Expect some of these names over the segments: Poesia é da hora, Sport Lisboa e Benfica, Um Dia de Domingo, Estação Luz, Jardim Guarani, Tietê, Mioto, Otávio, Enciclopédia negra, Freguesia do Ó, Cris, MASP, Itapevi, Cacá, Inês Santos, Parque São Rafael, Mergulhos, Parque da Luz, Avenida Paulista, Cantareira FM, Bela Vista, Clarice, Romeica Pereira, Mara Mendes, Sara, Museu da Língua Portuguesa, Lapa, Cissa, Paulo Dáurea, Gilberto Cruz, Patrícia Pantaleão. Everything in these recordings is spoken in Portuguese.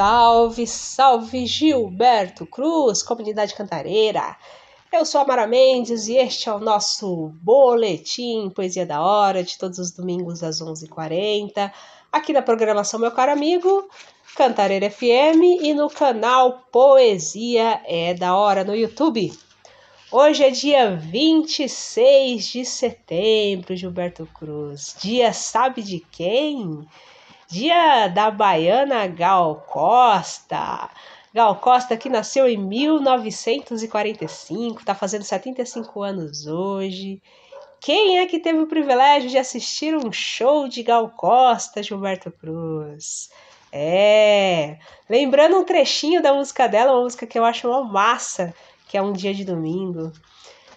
Salve, salve Gilberto Cruz, comunidade cantareira. Eu sou a Mara Mendes e este é o nosso boletim Poesia da Hora, de todos os domingos às 11h40, aqui na programação Meu Caro Amigo, Cantareira FM e no canal Poesia é da Hora no YouTube. Hoje é dia 26 de setembro, Gilberto Cruz. Dia sabe de quem? Dia da baiana Gal Costa. Gal Costa, que nasceu em 1945, está fazendo 75 anos hoje. Quem é que teve o privilégio de assistir um show de Gal Costa, Gilberto Cruz? É, lembrando um trechinho da música dela, uma música que eu acho uma massa, que é Um Dia de Domingo.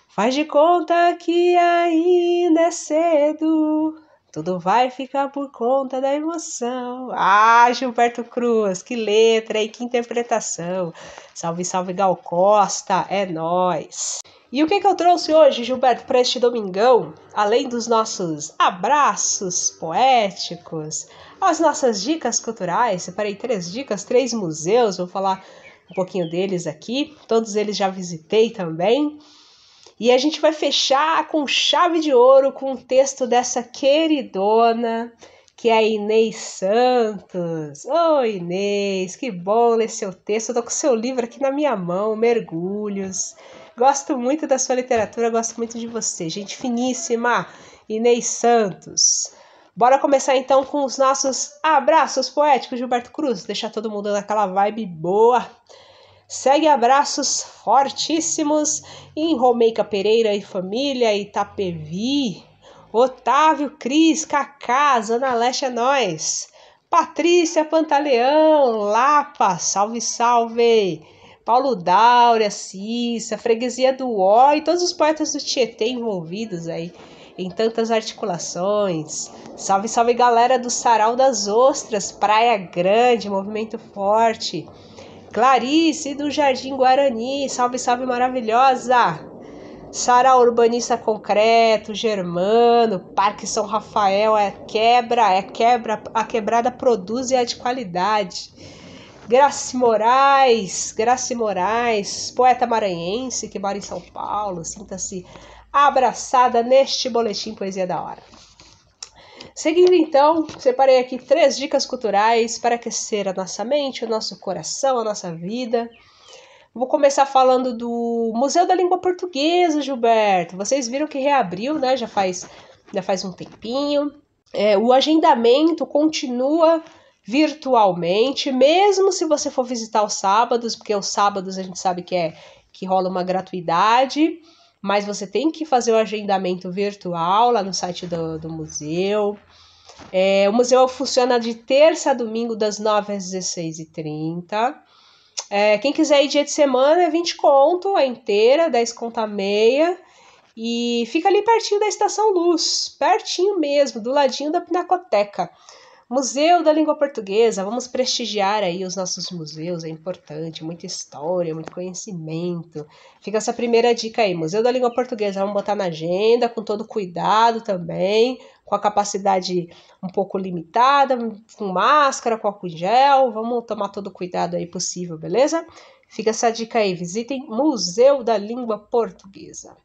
Faz de conta que ainda é cedo, tudo vai ficar por conta da emoção. Ah, Gilberto Cruz, que letra e que interpretação. Salve, salve Gal Costa, é nóis. E o que eu trouxe hoje, Gilberto, para este domingão? Além dos nossos abraços poéticos, as nossas dicas culturais, separei 3 dicas, 3 museus, vou falar um pouquinho deles aqui. Todos eles já visitei também. E a gente vai fechar com chave de ouro com um texto dessa queridona, que é a Inês Santos. Ô, Inês, que bom ler seu texto. Eu tô com seu livro aqui na minha mão, Mergulhos. Gosto muito da sua literatura, gosto muito de você. Gente finíssima, Inês Santos. Bora começar então com os nossos abraços poéticos, Gilberto Cruz. Deixar todo mundo naquela vibe boa. Segue abraços fortíssimos em Romeica Pereira e família, Itapevi, Otávio, Cris, Cacá, Zona Leste é nóis. Patrícia Pantaleão, Lapa, salve, salve. Paulo Dáurea, Cissa, Freguesia do Ó e todos os poetas do Tietê envolvidos aí em tantas articulações. Salve, salve galera do Sarau das Ostras, Praia Grande, movimento forte. Clarice do Jardim Guarani, salve, salve maravilhosa! Sara, urbanista concreto, Germano, Parque São Rafael, é quebra, a quebrada produz e é de qualidade. Grace Moraes, poeta maranhense que mora em São Paulo, sinta-se abraçada neste boletim Poesia da Hora. Seguindo então, separei aqui 3 dicas culturais para aquecer a nossa mente, o nosso coração, a nossa vida. Vou começar falando do Museu da Língua Portuguesa, Gilberto. Vocês viram que reabriu, né? Já faz um tempinho. O agendamento continua virtualmente, mesmo se você for visitar os sábados, porque os sábados a gente sabe que rola uma gratuidade. Mas você tem que fazer o agendamento virtual lá no site do museu. O museu funciona de terça a domingo, das 9h às 16h30. Quem quiser ir dia de semana, é 20 conto a inteira, 10 conto a meia. E fica ali pertinho da Estação Luz, pertinho mesmo, do ladinho da Pinacoteca. Museu da Língua Portuguesa, vamos prestigiar aí os nossos museus, é importante, muita história, muito conhecimento. Fica essa primeira dica aí, Museu da Língua Portuguesa, vamos botar na agenda, com todo cuidado também, com a capacidade um pouco limitada, com máscara, com álcool em gel, vamos tomar todo cuidado aí possível, beleza? Fica essa dica aí, visitem Museu da Língua Portuguesa.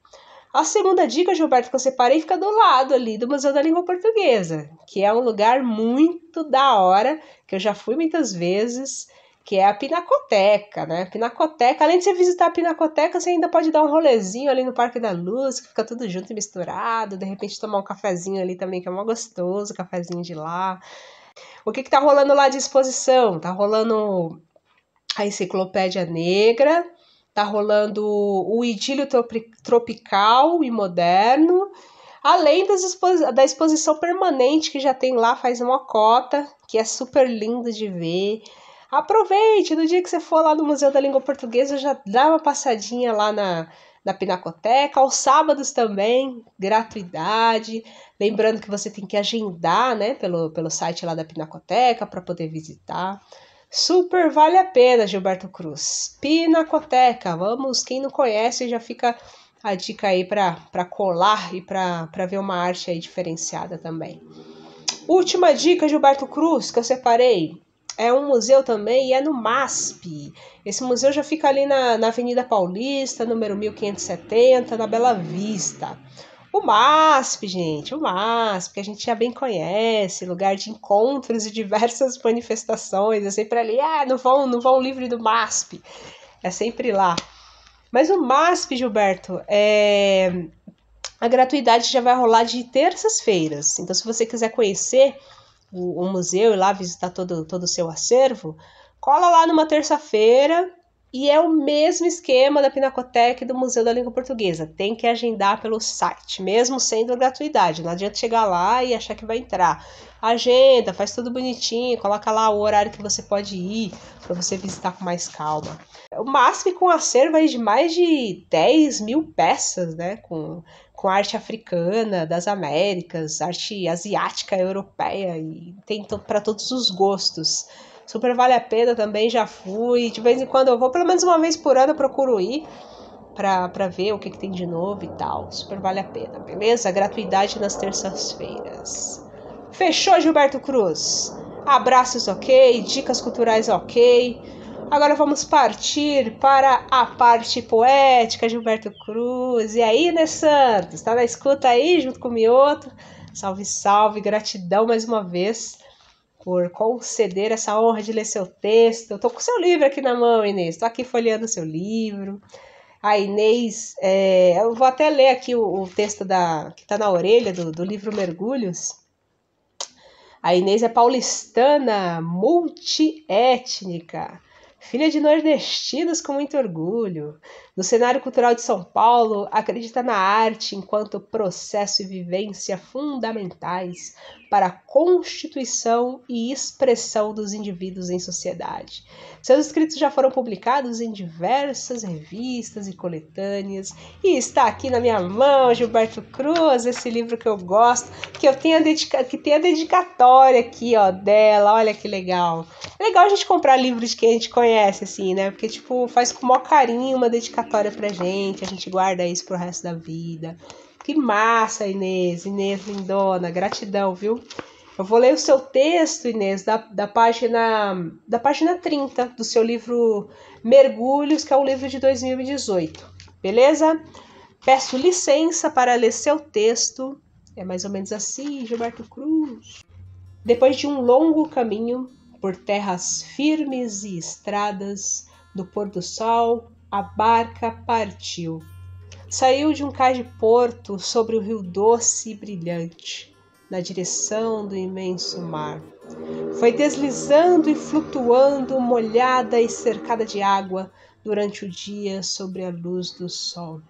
A segunda dica, Gilberto, que eu separei fica do lado ali do Museu da Língua Portuguesa, que é um lugar muito da hora, que eu já fui muitas vezes, que é a Pinacoteca, né? Pinacoteca, além de você visitar a Pinacoteca, você ainda pode dar um rolezinho ali no Parque da Luz, que fica tudo junto e misturado, de repente tomar um cafezinho ali também, que é mó gostoso, cafezinho de lá. O que tá rolando lá de exposição? Tá rolando a Enciclopédia Negra, tá rolando o idílio tropical e moderno, além da exposição permanente que já tem lá, faz uma cota, que é super lindo de ver. Aproveite, no dia que você for lá no Museu da Língua Portuguesa, já dá uma passadinha lá na Pinacoteca, aos sábados também, gratuidade. Lembrando que você tem que agendar, né, pelo site lá da Pinacoteca para poder visitar. Super vale a pena, Gilberto Cruz. Pinacoteca, vamos, quem não conhece já fica a dica aí para colar e para ver uma arte aí diferenciada também. Última dica, Gilberto Cruz, que eu separei, é um museu também e é no MASP. Esse museu já fica ali na Avenida Paulista, número 1570, na Bela Vista. O MASP, gente, o MASP, que a gente já bem conhece, lugar de encontros e diversas manifestações, é sempre ali, não vão livre do MASP, é sempre lá. Mas o MASP, Gilberto, a gratuidade já vai rolar de terças-feiras, então se você quiser conhecer o museu e lá visitar todo o seu acervo, cola lá numa terça-feira. E é o mesmo esquema da Pinacoteca e do Museu da Língua Portuguesa. Tem que agendar pelo site, mesmo sendo gratuidade. Não adianta chegar lá e achar que vai entrar. Agenda, faz tudo bonitinho, coloca lá o horário que você pode ir, para você visitar com mais calma. O MASP com acervo aí de mais de 10 mil peças, né? Com arte africana, das Américas, arte asiática, europeia, e tem para todos os gostos. Super vale a pena também, já fui. De vez em quando eu vou, pelo menos uma vez por ano eu procuro ir para ver o que tem de novo e tal. Super vale a pena, beleza? Gratuidade nas terças-feiras. Fechou, Gilberto Cruz? Abraços ok, dicas culturais ok. Agora vamos partir para a parte poética, Gilberto Cruz. E aí, Inês Santos? Tá na escuta aí, junto com o Mioto? Salve, salve, gratidão mais uma vez por conceder essa honra de ler seu texto. Eu tô com o seu livro aqui na mão, Inês. Tô aqui folheando o seu livro. A Inês... eu vou até ler aqui o texto que tá na orelha do livro Mergulhos. A Inês é paulistana, multiétnica, filha de nordestinos com muito orgulho. No cenário cultural de São Paulo, acredita na arte enquanto processo e vivência fundamentais para a constituição e expressão dos indivíduos em sociedade. Seus escritos já foram publicados em diversas revistas e coletâneas. E está aqui na minha mão, Gilberto Cruz, esse livro que eu gosto, que tem a dedicatória aqui, ó, dela. Olha que legal. É legal a gente comprar livros que a gente conhece, assim, né? Porque, tipo, faz com o maior carinho uma dedicatória pra gente. A gente guarda isso pro resto da vida. Que massa, Inês. Inês, lindona. Gratidão, viu? Eu vou ler o seu texto, Inês, da página 30 do seu livro Mergulhos, que é um livro de 2018. Beleza? Peço licença para ler seu texto. É mais ou menos assim, Gilberto Cruz. Depois de um longo caminho por terras firmes e estradas, do pôr do sol, a barca partiu. Saiu de um cais de porto sobre o rio doce e brilhante, na direção do imenso mar. Foi deslizando e flutuando, molhada e cercada de água, durante o dia sobre a luz do sol,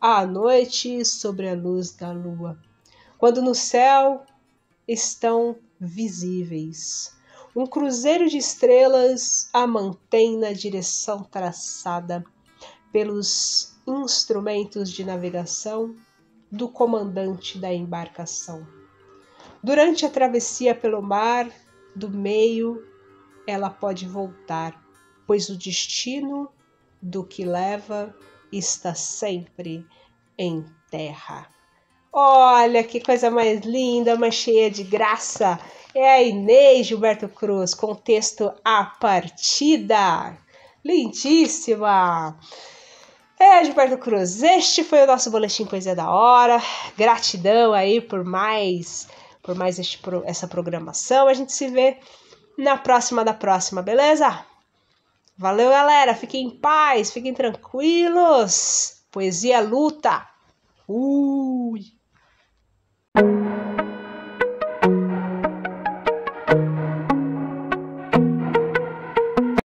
à noite sobre a luz da lua, quando no céu estão visíveis. Um cruzeiro de estrelas a mantém na direção traçada pelos instrumentos de navegação do comandante da embarcação. Durante a travessia pelo mar, do meio, ela pode voltar, pois o destino do que leva está sempre em terra. Olha que coisa mais linda, mais cheia de graça! É a Inês Gilberto Cruz, com o texto A Partida. Lindíssima! Gilberto Cruz, este foi o nosso Boletim Poesia da Hora. Gratidão aí por mais essa programação. A gente se vê na próxima, beleza? Valeu, galera! Fiquem em paz, fiquem tranquilos. Poesia luta! Ui!